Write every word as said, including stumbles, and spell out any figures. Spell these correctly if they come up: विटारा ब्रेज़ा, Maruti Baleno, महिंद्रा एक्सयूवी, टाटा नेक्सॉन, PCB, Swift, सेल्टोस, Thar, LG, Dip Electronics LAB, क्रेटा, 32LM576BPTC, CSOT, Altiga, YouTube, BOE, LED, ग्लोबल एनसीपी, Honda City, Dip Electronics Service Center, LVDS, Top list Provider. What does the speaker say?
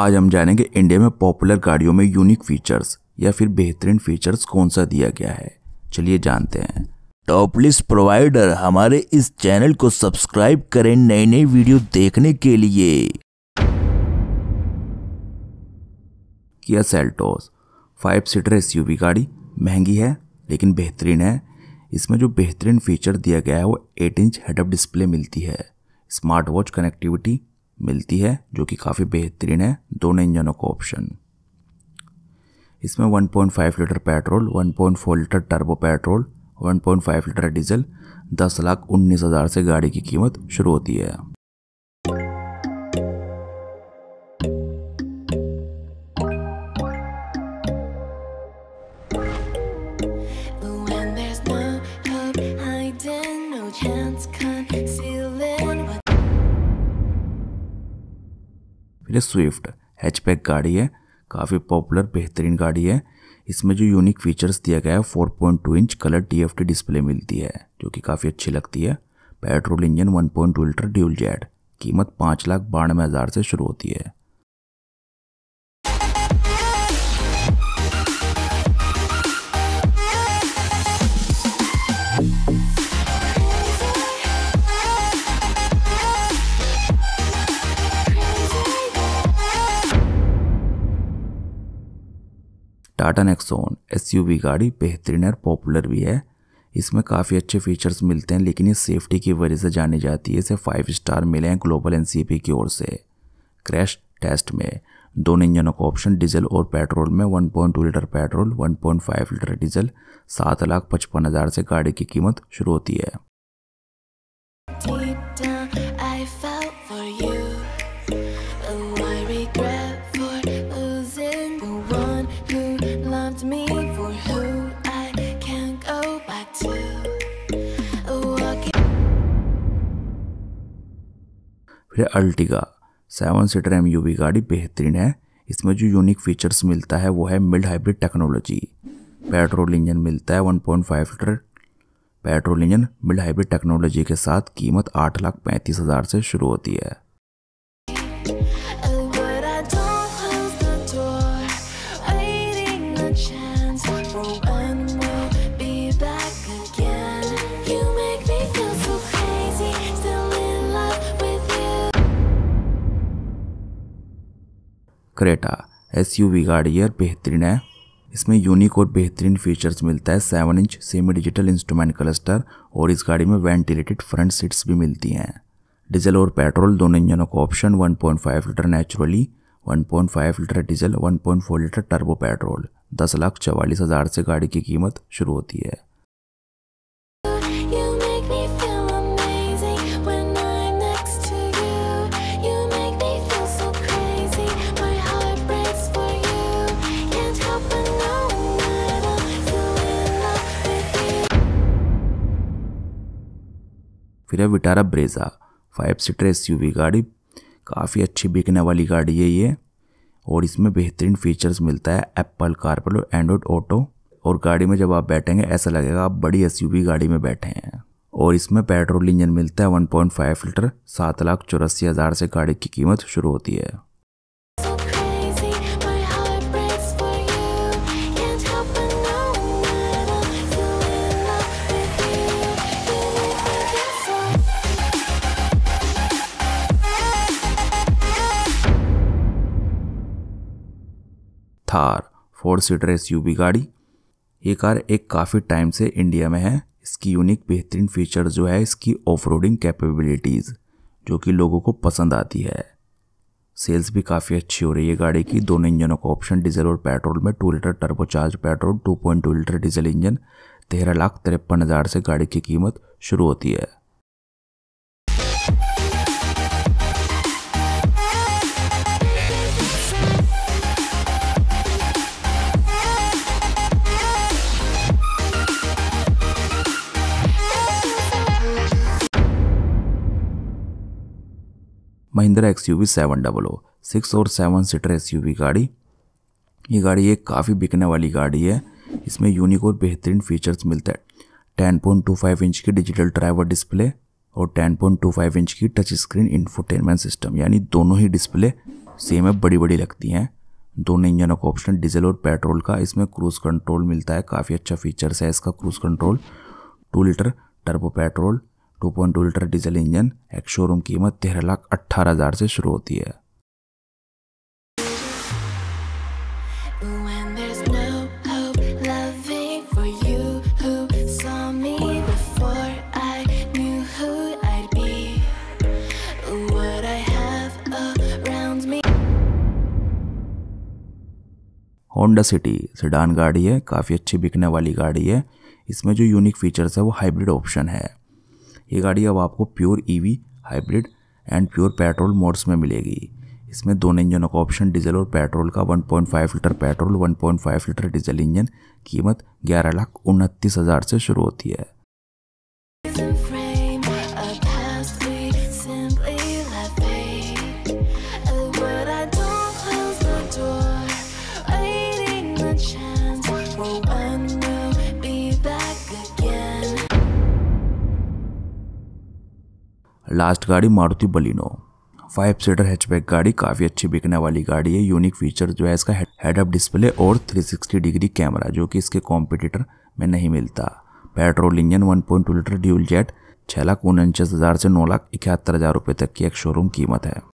आज हम जानेंगे इंडिया में पॉपुलर गाड़ियों में यूनिक फीचर्स या फिर बेहतरीन फीचर्स कौन सा दिया गया है, चलिए जानते हैं। टॉप लिस्ट प्रोवाइडर हमारे इस चैनल को सब्सक्राइब करें नई नई वीडियो देखने के लिए। Kia सेल्टोस five seater SUV गाड़ी महंगी है लेकिन बेहतरीन है। इसमें जो बेहतरीन फीचर दिया गया है वो एट इंच हेडअप डिस्प्ले मिलती है, स्मार्ट वॉच कनेक्टिविटी मिलती है जो कि काफ़ी बेहतरीन है। दोनों इंजनों का ऑप्शन इसमें one point five litre petrol, one point four litre turbo petrol, one point five litre diesel, दस लाख उन्नीस हज़ार से गाड़ी की कीमत शुरू होती है। स्विफ्ट हैचबैक गाड़ी है, काफ़ी पॉपुलर बेहतरीन गाड़ी है। इसमें जो यूनिक फीचर्स दिया गया है four point two inch colour TFT display मिलती है जो कि काफ़ी अच्छी लगती है। Petrol engine, one point two litre dual jet, कीमत पाँच लाख बानवे हज़ार से शुरू होती है। टाटा नेक्सॉन एसयूवी गाड़ी बेहतरीन और पॉपुलर भी है। इसमें काफ़ी अच्छे फीचर्स मिलते हैं लेकिन ये सेफ्टी की वजह से जानी जाती है। इसे फाइव स्टार मिले हैं ग्लोबल एनसीपी की ओर से क्रैश टेस्ट में। दोनों इंजनों का ऑप्शन डीजल और पेट्रोल में one point two litre petrol, one point five litre diesel, सात लाख पचपन हज़ार से गाड़ी की कीमत शुरू होती है। फिर अल्टिगा सेवन सीटर एमयूवी गाड़ी बेहतरीन है। इसमें जो यूनिक फीचर्स मिलता है वो है mild hybrid technology. Petrol engine मिलता है one point five litre petrol engine mild hybrid technology के साथ, कीमत आठ लाख पैंतीस हज़ार से शुरू होती है। क्रेटा एसयूवी गाड़ी है, बेहतरीन है। इसमें यूनिक और बेहतरीन फीचर्स मिलता है, seven inch semi digital instrument cluster और इस गाड़ी में वेंटिलेटेड फ्रंट सीट्स भी मिलती हैं। डीजल और पेट्रोल दोनों इंजनों का option one point five litre naturally, one point five litre diesel, one point four litre turbo petrol, दस लाख चवालीस हज़ार से गाड़ी की कीमत शुरू होती है। फिर है विटारा ब्रेज़ा five seater SUV गाड़ी, काफ़ी अच्छी बिकने वाली गाड़ी है ये और इसमें बेहतरीन फीचर्स मिलता है एप्पल कारप्ले और एंड्रॉयड ऑटो। और गाड़ी में जब आप बैठेंगे ऐसा लगेगा आप बड़ी एसयूवी गाड़ी में बैठे हैं। और इसमें पेट्रोल इंजन मिलता है वन पॉइंट फाइव लीटर, सात लाख चौरासी हज़ार से गाड़ी की कीमत शुरू होती है। थार फोर सीटर एसयूवी गाड़ी, ये कार एक काफ़ी टाइम से इंडिया में है। इसकी यूनिक बेहतरीन फीचर जो है इसकी ऑफ रोडिंग कैपेबिलिटीज़ जो कि लोगों को पसंद आती है। सेल्स भी काफ़ी अच्छी हो रही है गाड़ी की। दोनों इंजनों का ऑप्शन डीजल और पेट्रोल में two litre turbocharge petrol, two point two litre diesel engine, तेरह लाख तिरपन हज़ार से गाड़ी की कीमत शुरू होती है। महिंद्रा एक्सयूवी seven hundred six और सेवन सीटर एसयूवी गाड़ी, ये गाड़ी एक काफ़ी बिकने वाली गाड़ी है। इसमें यूनिक और बेहतरीन फीचर्स मिलता है, ten point two five inch की डिजिटल ड्राइवर डिस्प्ले और ten point two five inch की टच स्क्रीन इंफोटेनमेंट सिस्टम, यानी दोनों ही डिस्प्ले सेम है, बड़ी बड़ी लगती हैं। दोनों इंजनों का ऑप्शन डीजल और पेट्रोल का। इसमें क्रूज़ कंट्रोल मिलता है, काफ़ी अच्छा फीचर्स है इसका cruise control. Two litre turbo petrol, two point two litre diesel engine. Ex showroom कीमत तेरह लाख अट्ठारह हज़ार से शुरू होती है। होंडा सिटी सेडान गाड़ी है, काफ़ी अच्छी बिकने वाली गाड़ी है। इसमें जो यूनिक फीचर्स है वो हाइब्रिड ऑप्शन है। ये गाड़ी अब आपको pure EV, hybrid and pure petrol modes में मिलेगी। इसमें दोनों इंजनों का ऑप्शन डीजल और पेट्रोल का, one point five litre petrol, one point five litre diesel engine. कीमत ग्यारह लाख उनतीस हज़ार से शुरू होती है। लास्ट गाड़ी Maruti Baleno, five seater hatchback गाड़ी, काफ़ी अच्छी बिकने वाली गाड़ी है। यूनिक फीचर जो है इसका हेड अप डिस्प्ले और थ्री सिक्सटी डिग्री कैमरा, जो कि इसके कॉम्पिटिटर में नहीं मिलता। Petrol engine, one point two litre dual jet. छः लाख उनचास हज़ार से नौ लाख इकहत्तर हज़ार रुपये तक की एक शोरूम कीमत है।